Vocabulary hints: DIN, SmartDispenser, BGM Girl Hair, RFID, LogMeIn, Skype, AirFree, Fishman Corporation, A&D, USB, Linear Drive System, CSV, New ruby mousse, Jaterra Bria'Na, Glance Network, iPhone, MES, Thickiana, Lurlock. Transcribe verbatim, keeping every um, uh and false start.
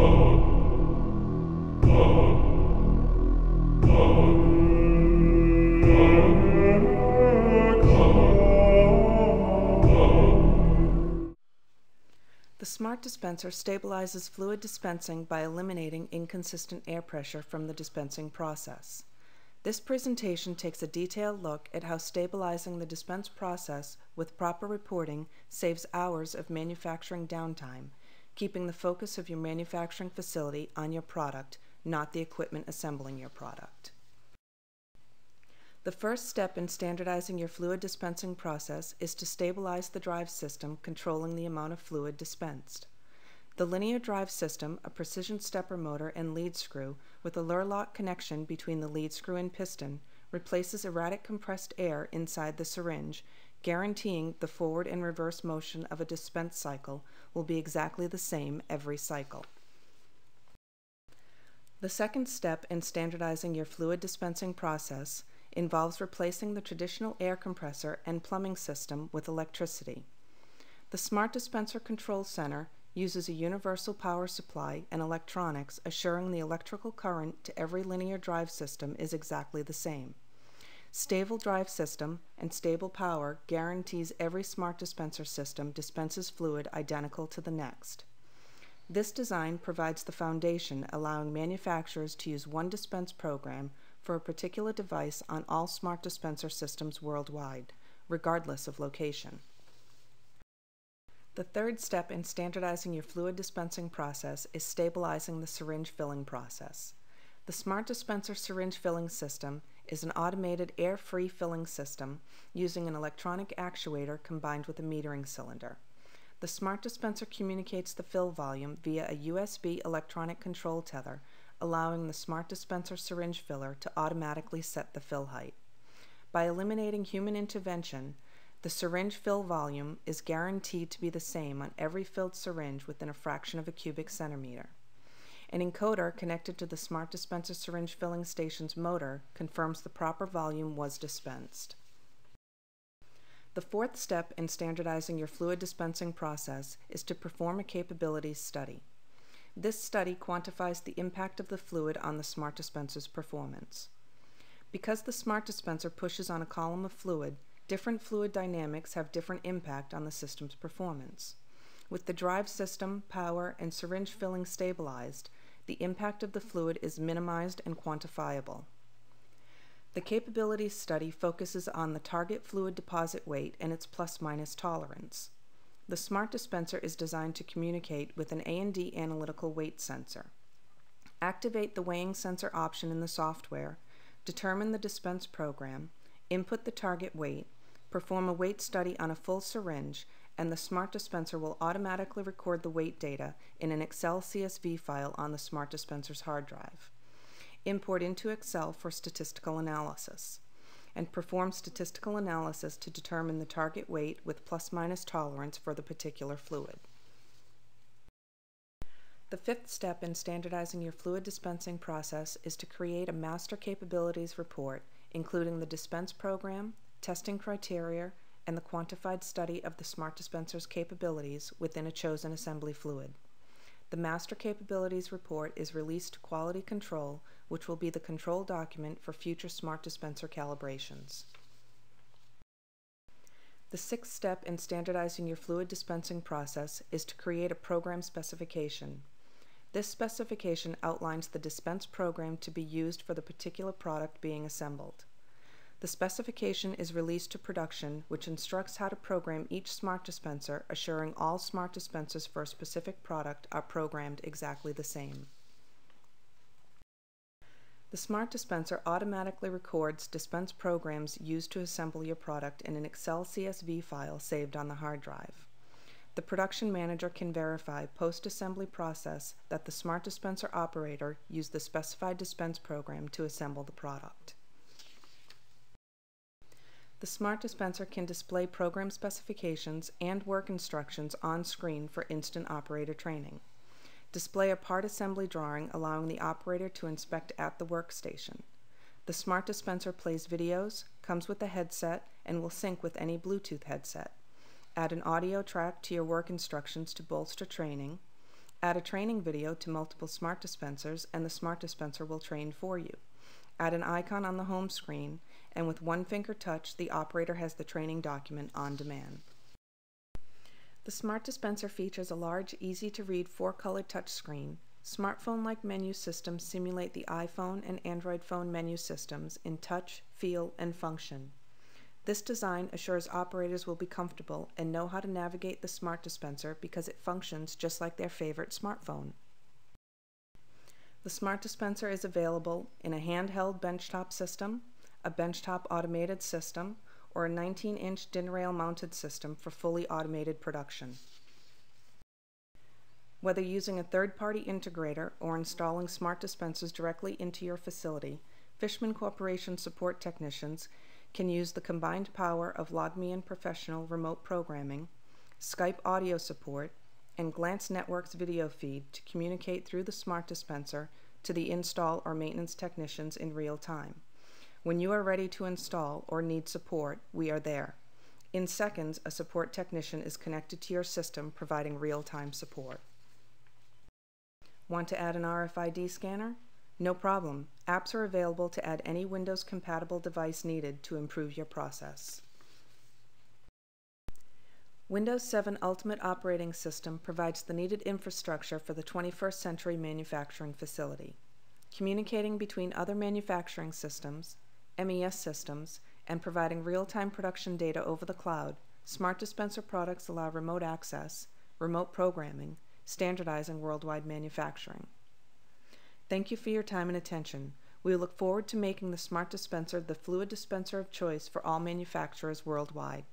The smart dispenser stabilizes fluid dispensing by eliminating inconsistent air pressure from the dispensing process. This presentation takes a detailed look at how stabilizing the dispense process with proper reporting saves hours of manufacturing downtime, keeping the focus of your manufacturing facility on your product, not the equipment assembling your product. The first step in standardizing your fluid dispensing process is to stabilize the drive system controlling the amount of fluid dispensed. The linear drive system, a precision stepper motor and lead screw with a Lurlock connection between the lead screw and piston, replaces erratic compressed air inside the syringe, guaranteeing the forward and reverse motion of a dispense cycle will be exactly the same every cycle. The second step in standardizing your fluid dispensing process involves replacing the traditional air compressor and plumbing system with electricity. The Smart Dispenser Control Center uses a universal power supply and electronics, assuring the electrical current to every linear drive system is exactly the same. Stable drive system and stable power guarantees every smart dispenser system dispenses fluid identical to the next. This design provides the foundation, allowing manufacturers to use one dispense program for a particular device on all smart dispenser systems worldwide, regardless of location. The third step in standardizing your fluid dispensing process is stabilizing the syringe filling process. The Smart Dispenser Syringe Filling System is an automated air-free filling system using an electronic actuator combined with a metering cylinder. The smart dispenser communicates the fill volume via a U S B electronic control tether, allowing the smart dispenser syringe filler to automatically set the fill height. By eliminating human intervention, the syringe fill volume is guaranteed to be the same on every filled syringe within a fraction of a cubic centimeter. An encoder connected to the smart dispenser syringe filling station's motor confirms the proper volume was dispensed. The fourth step in standardizing your fluid dispensing process is to perform a capabilities study. This study quantifies the impact of the fluid on the smart dispenser's performance. Because the smart dispenser pushes on a column of fluid, different fluid dynamics have different impact on the system's performance. With the drive system, power, and syringe filling stabilized, the impact of the fluid is minimized and quantifiable. The capabilities study focuses on the target fluid deposit weight and its plus-minus tolerance. The smart dispenser is designed to communicate with an A and D analytical weight sensor. Activate the weighing sensor option in the software, determine the dispense program, input the target weight, perform a weight study on a full syringe, and the smart dispenser will automatically record the weight data in an Excel C S V file on the smart dispenser's hard drive. Import into Excel for statistical analysis, and perform statistical analysis to determine the target weight with plus-minus tolerance for the particular fluid. The fifth step in standardizing your fluid dispensing process is to create a master capabilities report, including the dispense program, testing criteria, and the quantified study of the smart dispenser's capabilities within a chosen assembly fluid. The master capabilities report is released to quality control, which will be the control document for future smart dispenser calibrations. The sixth step in standardizing your fluid dispensing process is to create a program specification. This specification outlines the dispense program to be used for the particular product being assembled. The specification is released to production, which instructs how to program each smart dispenser, assuring all smart dispensers for a specific product are programmed exactly the same. The smart dispenser automatically records dispense programs used to assemble your product in an Excel C S V file saved on the hard drive. The production manager can verify post-assembly process that the smart dispenser operator used the specified dispense program to assemble the product. The smart dispenser can display program specifications and work instructions on screen for instant operator training. Display a part assembly drawing, allowing the operator to inspect at the workstation. The smart dispenser plays videos, comes with a headset, and will sync with any Bluetooth headset. Add an audio track to your work instructions to bolster training. Add a training video to multiple smart dispensers and the smart dispenser will train for you. Add an icon on the home screen, and with one finger touch, the operator has the training document on demand. The smart dispenser features a large, easy-to-read four-colored touchscreen. Smartphone-like menu systems simulate the iPhone and Android phone menu systems in touch, feel, and function. This design assures operators will be comfortable and know how to navigate the smart dispenser because it functions just like their favorite smartphone. The smart dispenser is available in a handheld benchtop system, a benchtop automated system, or a nineteen inch D I N rail mounted system for fully automated production. Whether using a third-party integrator or installing smart dispensers directly into your facility, Fishman Corporation support technicians can use the combined power of LogMeIn Professional remote programming, Skype audio support, and Glance Network's video feed to communicate through the smart dispenser to the install or maintenance technicians in real time. When you are ready to install or need support, we are there. In seconds, a support technician is connected to your system providing real-time support. Want to add an R F I D scanner? No problem. Apps are available to add any Windows-compatible device needed to improve your process. Windows seven Ultimate Operating System provides the needed infrastructure for the twenty-first century manufacturing facility. Communicating between other manufacturing systems, M E S systems, and providing real-time production data over the cloud, smart dispenser products allow remote access, remote programming, standardizing worldwide manufacturing. Thank you for your time and attention. We look forward to making the smart dispenser the fluid dispenser of choice for all manufacturers worldwide.